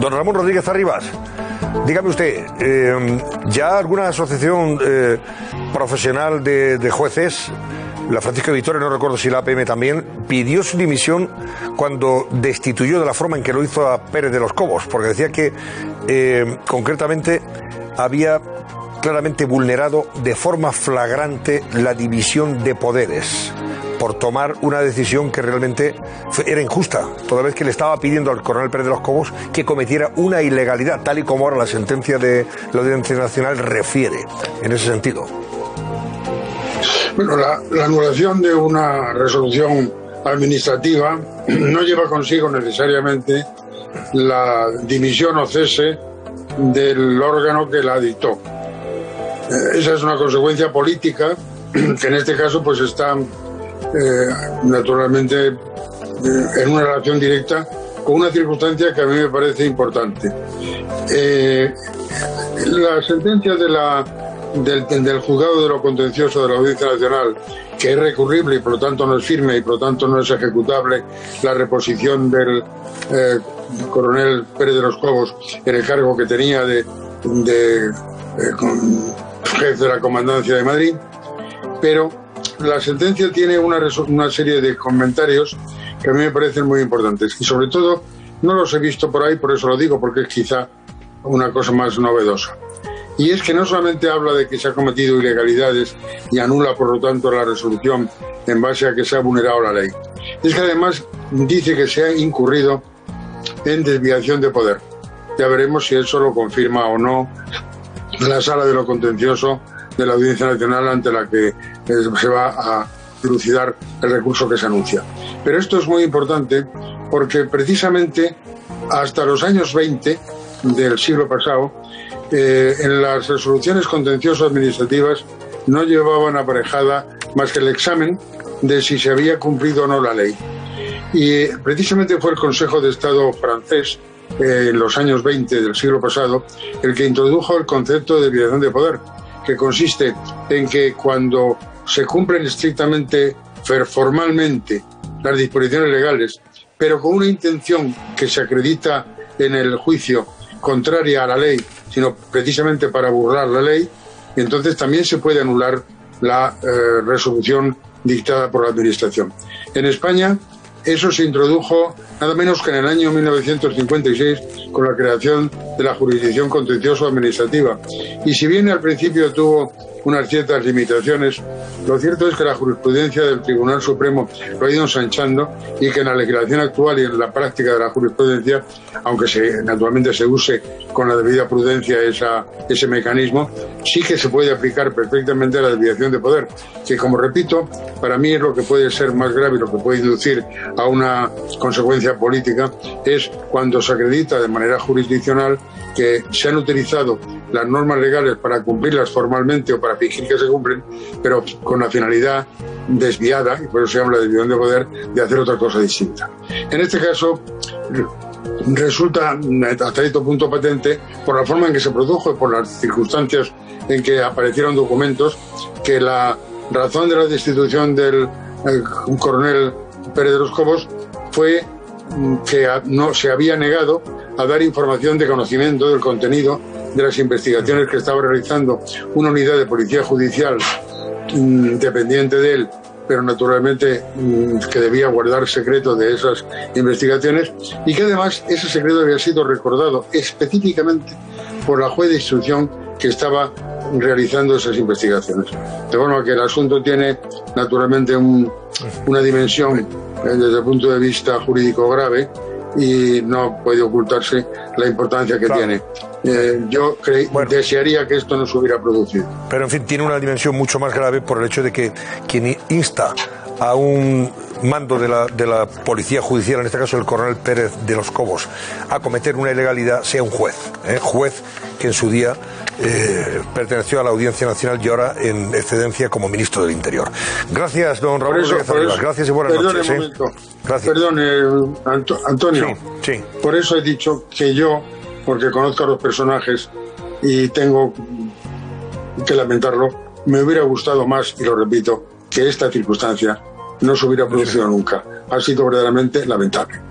Don Ramón Rodríguez Arribas, dígame usted, ¿ya alguna asociación profesional de jueces, la Francisco de Victoria, no recuerdo si la APM también, pidió su dimisión cuando destituyó de la forma en que lo hizo a Pérez de los Cobos? Porque decía que concretamente había claramente vulnerado de forma flagrante la división de poderes por tomar una decisión que realmente era injusta, toda vez que le estaba pidiendo al coronel Pérez de los Cobos que cometiera una ilegalidad, tal y como ahora la sentencia de la Audiencia Nacional refiere en ese sentido. Bueno, la anulación de una resolución administrativa no lleva consigo necesariamente la dimisión o cese del órgano que la dictó. Esa es una consecuencia política que en este caso pues está naturalmente en una relación directa con una circunstancia que a mí me parece importante. La sentencia del juzgado de lo contencioso de la Audiencia Nacional, que es recurrible y por lo tanto no es firme y por lo tanto no es ejecutable la reposición del coronel Pérez de los Cobos en el cargo que tenía de jefe de la Comandancia de Madrid, pero la sentencia tiene una serie de comentarios que a mí me parecen muy importantes y sobre todo no los he visto por ahí, por eso lo digo, porque es quizá una cosa más novedosa. Y es que no solamente habla de que se ha cometido ilegalidades y anula por lo tanto la resolución en base a que se ha vulnerado la ley, es que además dice que se ha incurrido en desviación de poder. Ya veremos si eso lo confirma o no la sala de lo contencioso de la Audiencia Nacional, ante la que se va a dilucidar el recurso que se anuncia. Pero esto es muy importante porque precisamente hasta los años 20 del siglo pasado, en las resoluciones contencioso-administrativas no llevaban aparejada más que el examen de si se había cumplido o no la ley. Y precisamente fue el Consejo de Estado francés, en los años 20 del siglo pasado, el que introdujo el concepto de desviación de poder, que consiste en que cuando se cumplen estrictamente, formalmente, las disposiciones legales, pero con una intención que se acredita en el juicio contraria a la ley, sino precisamente para burlar la ley, entonces también se puede anular la resolución dictada por la Administración. En España eso se introdujo nada menos que en el año 1956 con la creación de la jurisdicción contencioso-administrativa. Y si bien al principio tuvo unas ciertas limitaciones, lo cierto es que la jurisprudencia del Tribunal Supremo lo ha ido ensanchando y que en la legislación actual y en la práctica de la jurisprudencia, aunque naturalmente se use con la debida prudencia ese mecanismo, sí que se puede aplicar perfectamente a la desviación de poder, que, como repito, para mí es lo que puede ser más grave, lo que puede inducir a una consecuencia política, es cuando se acredita de manera jurisdiccional que se han utilizado las normas legales para cumplirlas formalmente o para fingir que se cumplen, pero con la finalidad desviada, y por eso se llama la desviación de poder, de hacer otra cosa distinta. En este caso resulta hasta cierto punto patente, por la forma en que se produjo y por las circunstancias en que aparecieron documentos, que la razón de la destitución del coronel Pérez de los Cobos fue que no se había negado a dar información de conocimiento del contenido de las investigaciones que estaba realizando una unidad de policía judicial dependiente de él, pero naturalmente que debía guardar secreto de esas investigaciones, y que además ese secreto había sido recordado específicamente por la juez de instrucción que estaba realizando esas investigaciones. De forma que el asunto tiene naturalmente una dimensión desde el punto de vista jurídico grave y no puede ocultarse la importancia que tiene. Yo desearía que esto no se hubiera producido. Pero en fin, tiene una dimensión mucho más grave por el hecho de que quien insta a un mando de la Policía Judicial, en este caso el coronel Pérez de los Cobos, a cometer una ilegalidad sea un juez, juez que en su día perteneció a la Audiencia Nacional y ahora en excedencia como ministro del Interior. Gracias, don Ramón Rodríguez. Gracias y buenas noches. Perdón, Antonio. Sí. Por eso he dicho que yo, porque conozco a los personajes y tengo que lamentarlo, me hubiera gustado más, y lo repito, que esta circunstancia no se hubiera producido nunca. Ha sido verdaderamente lamentable.